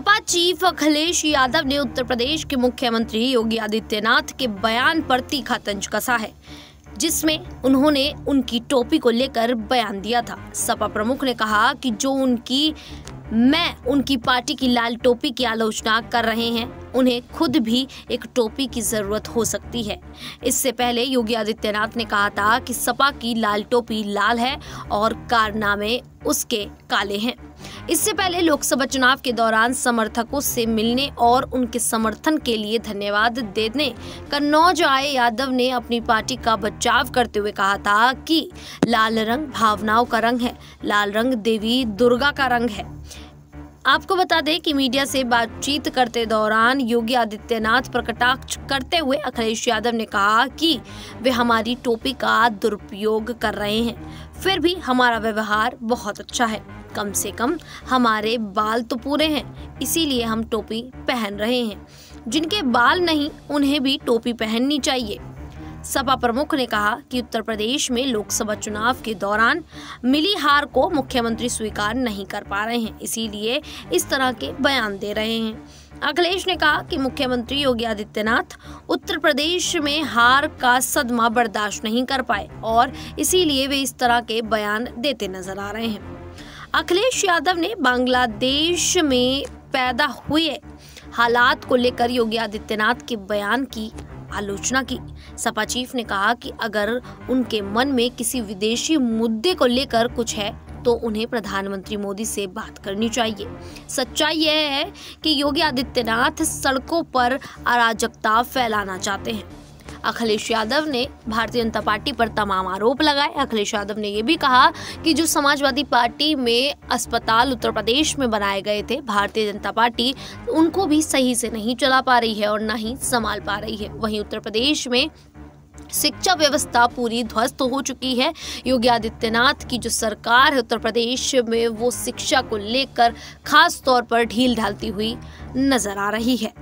Sapa chief Akhilesh Yadav ने उत्तर प्रदेश के मुख्यमंत्री योगी आदित्यनाथ के बयान पर तीखा तंज कसा है, जिसमें उन्होंने उनकी टोपी को लेकर बयान दिया था। सपा प्रमुख ने कहा कि जो उनकी पार्टी की लाल टोपी की आलोचना कर रहे हैं, उन्हें खुद भी एक टोपी की जरूरत हो सकती है। इससे पहले योगी आदित्यनाथ ने कहा था कि सपा की लाल टोपी लाल है और कारनामे उसके काले हैं। इससे पहले लोकसभा चुनाव के दौरान समर्थकों से मिलने और उनके समर्थन के लिए धन्यवाद देने कन्नौज आए यादव ने अपनी पार्टी का बचाव करते हुए कहा था कि लाल रंग भावनाओं का रंग है, लाल रंग देवी दुर्गा का रंग है। आपको बता दें कि मीडिया से बातचीत करते दौरान योगी आदित्यनाथ पर कटाक्ष करते हुए अखिलेश यादव ने कहा कि वे हमारी टोपी का दुरुपयोग कर रहे हैं, फिर भी हमारा व्यवहार बहुत अच्छा है। कम से कम हमारे बाल तो पूरे हैं, इसीलिए हम टोपी पहन रहे हैं। जिनके बाल नहीं, उन्हें भी टोपी पहननी चाहिए। सपा प्रमुख ने कहा कि उत्तर प्रदेश में लोकसभा चुनाव के दौरान मिली हार को मुख्यमंत्री स्वीकार नहीं कर पा रहे हैं, इसीलिए इस तरह के बयान दे रहे हैं। अखिलेश ने कहा कि मुख्यमंत्री योगी आदित्यनाथ उत्तर प्रदेश में हार का सदमा बर्दाश्त नहीं कर पाए और इसीलिए वे इस तरह के बयान देते नजर आ रहे हैं। अखिलेश यादव ने बांग्लादेश में पैदा हुए हालात को लेकर योगी आदित्यनाथ के बयान की आलोचना की। सपा चीफ ने कहा कि अगर उनके मन में किसी विदेशी मुद्दे को लेकर कुछ है तो उन्हें प्रधानमंत्री मोदी से बात करनी चाहिए। सच्चाई यह है कि योगी आदित्यनाथ सड़कों पर अराजकता फैलाना चाहते हैं। अखिलेश यादव ने भारतीय जनता पार्टी पर तमाम आरोप लगाए। अखिलेश यादव ने यह भी कहा कि जो समाजवादी पार्टी में अस्पताल उत्तर प्रदेश में बनाए गए थे, भारतीय जनता पार्टी उनको भी सही से नहीं चला पा रही है और ना ही संभाल पा रही है। वहीं उत्तर प्रदेश में शिक्षा व्यवस्था पूरी ध्वस्त हो चुकी है। योगी आदित्यनाथ की जो सरकार है उत्तर प्रदेश में, वो शिक्षा को लेकर खास तौर पर ढील ढालती हुई नजर आ रही है।